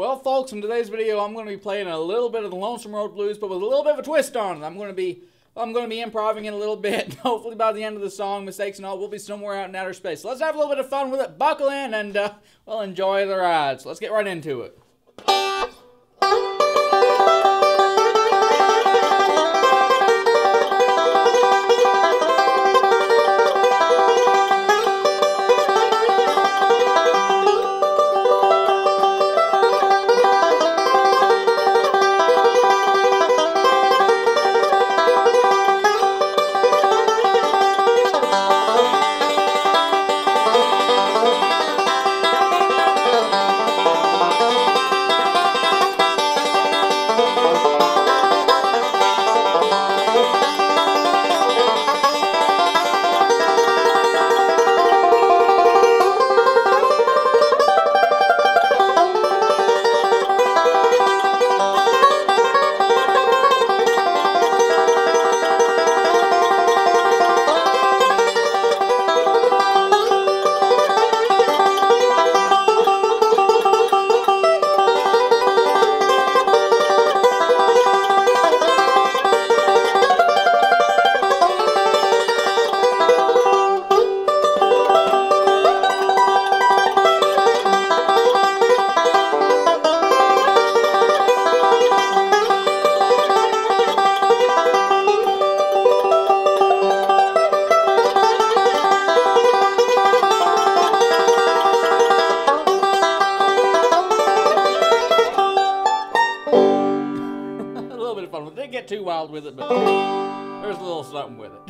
Well, folks, in today's video, I'm going to be playing a little bit of the Lonesome Road Blues, but with a little bit of a twist on it. I'm going to be improvising it a little bit. Hopefully, by the end of the song, mistakes and all, we'll be somewhere out in outer space. So let's have a little bit of fun with it. Buckle in and well, enjoy the ride. So let's get right into it. Fun. Didn't get too wild with it, but there's a little something with it.